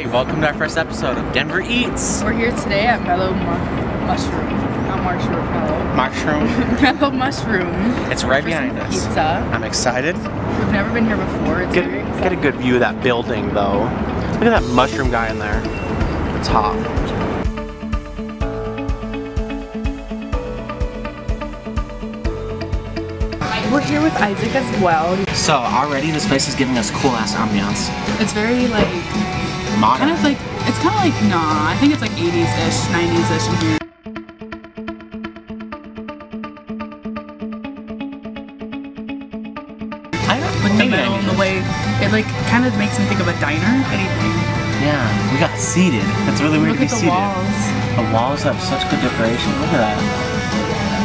Hi, welcome to our first episode of Denver Eats. We're here today at Mellow Mushroom. Not Mushroom, Mellow. Mushroom. Mellow Mushroom. It's right behind us. Pizza. I'm excited. We've never been here before. It's very exciting. Get a good view of that building though. Look at that mushroom guy in there. It's hot. We're here with Isaac as well. So already this place is giving us cool ass ambiance. It's very like modern. I think it's like 80s-ish, 90s-ish in here. I don't like the metal and the way it like kind of makes me think of a diner. Anything. Yeah, we got seated. That's really weird to be seated. Look at the walls. The walls have such good decoration. Look at that.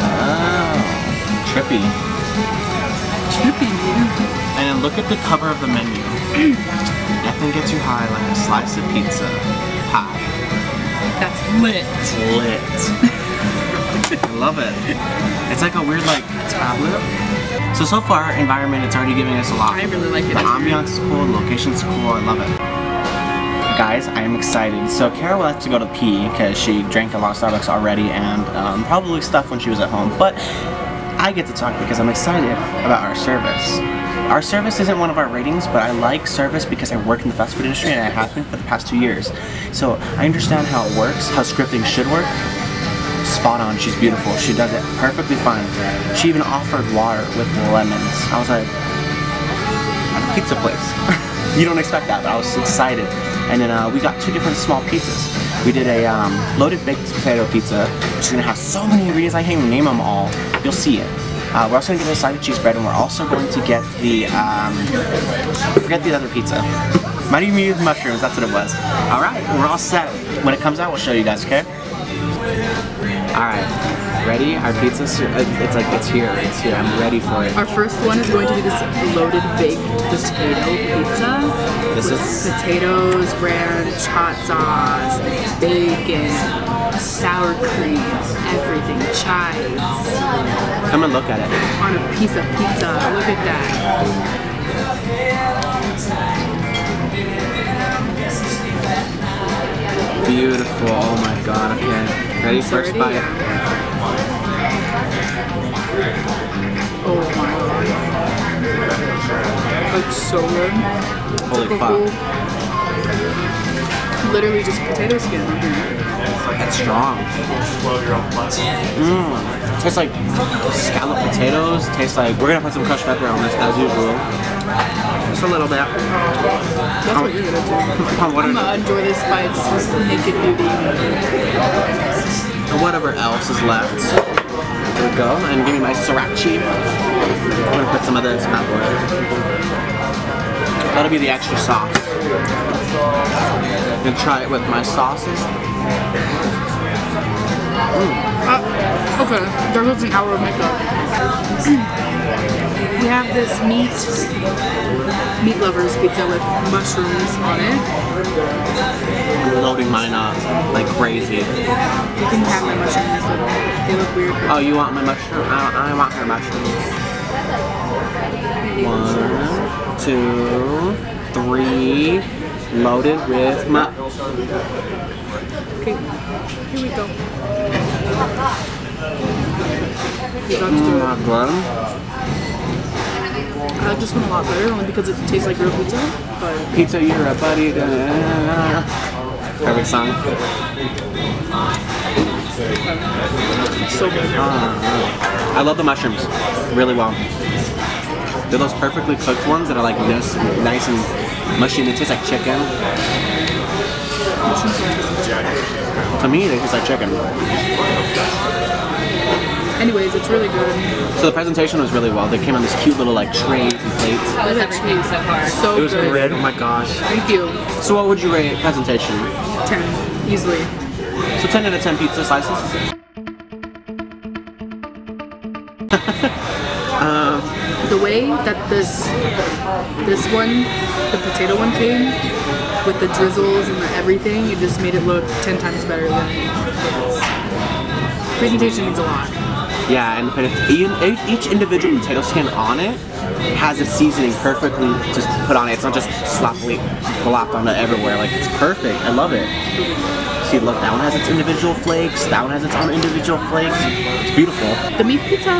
Wow. Trippy. And look at the cover of the menu. Nothing gets you high like a slice of pizza pie. That's lit. Lit. I love it. It's like a weird like tablet. So far, environment, it's already giving us a lot. I really like it. The ambiance is cool, the location's cool, I love it. Guys, I am excited. So Kara will have to go to pee because she drank a lot of Starbucks already and probably stuff when she was at home. But I get to talk because I'm excited about our service. Our service isn't one of our ratings, but I like service because I work in the fast food industry and I have been for the past 2 years. So I understand how it works, how scripting should work. Spot on, she's beautiful. She does it perfectly fine. She even offered water with lemons. I was like, I'm a pizza place. You don't expect that, but I was excited. And then we got two different small pizzas. We did a loaded baked potato pizza, which is going to have so many ingredients, I can't even name them all. You'll see it. We're also going to get a side of cheese bread, and we're also going to get the, I forget the other pizza. Might even use mushrooms, that's what it was. Alright, we're all set. When it comes out, we'll show you guys, okay? Alright, ready? Our pizza's here. It's here. I'm ready for it. Our first one is going to be this loaded baked potato pizza. This is potatoes, ranch, hot sauce, bacon, sour cream, everything, chives. Come and look at it. On a piece of pizza, look at that. Beautiful, oh my god, okay. Ready, first bite. Oh my god. That's so good. Holy fuck. Literally just potato skin on here. That's strong. Mmm. Tastes like scalloped potatoes. Tastes like, we're gonna put some crushed pepper on this as usual. Just a little bit. That's what you're gonna do. I'm gonna enjoy this by its naked beauty. Whatever else is left. There we go, and give me my sriracha. I'm gonna put some of this pepper in. That'll be the extra sauce. I'm gonna try it with my sauces. Okay, there goes an hour of makeup. We have this meat lovers pizza with mushrooms on it. I'm loading mine up like crazy. You can have my mushrooms, they look weird. Oh, you want my mushroom? I want her mushrooms. 1, 2, 3, loaded with my... Okay, here we go. I just want a lot better, only because it tastes like real pizza. But pizza, you're a buddy. Perfect song. So good. I love the mushrooms really well. They're those perfectly cooked ones that are like this, nice and mushy, and they taste like chicken. To me, they taste like chicken. Anyways, it's really good. So the presentation was really well. They came on this cute little like trays and plates. How was everything so far? So good. It was great. Oh my gosh. Thank you. So what would you rate presentation? 10, easily. So 10 out of 10 pizza slices? The way that this one, the potato one came, with the drizzles and the everything, it just made it look 10 times better than this. Presentation means a lot. Yeah, and put each individual potato skin on it has the seasoning perfectly just put on it. It's not just sloppily glopped on it everywhere. Like, it's perfect. I love it. See, look, that one has its individual flakes. That one has its own individual flakes. It's beautiful. The meat pizza,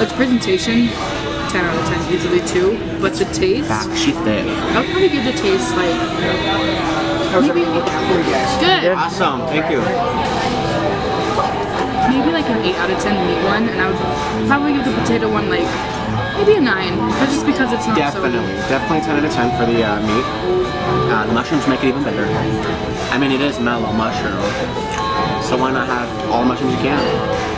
its presentation, 10 out of 10, easily 2. But the taste, I would probably give the taste like maybe good. Awesome, thank you. Maybe like an 8 out of 10, the meat one, and I would probably give the potato one like maybe a 9, but just because it's not definitely 10 out of 10 for the meat. The mushrooms make it even better. I mean, it is mellow mushroom, so why not have all mushrooms you can?